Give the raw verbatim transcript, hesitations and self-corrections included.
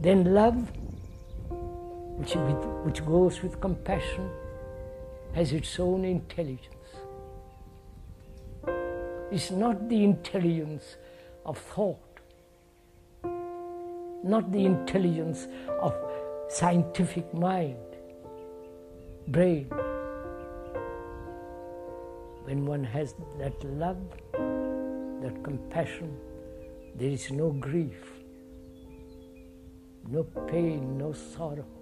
Then love, which, which goes with compassion, has its own intelligence. It's not the intelligence of thought, not the intelligence of scientific mind, brain. When one has that love, that compassion, there is no grief, no pain, no sorrow.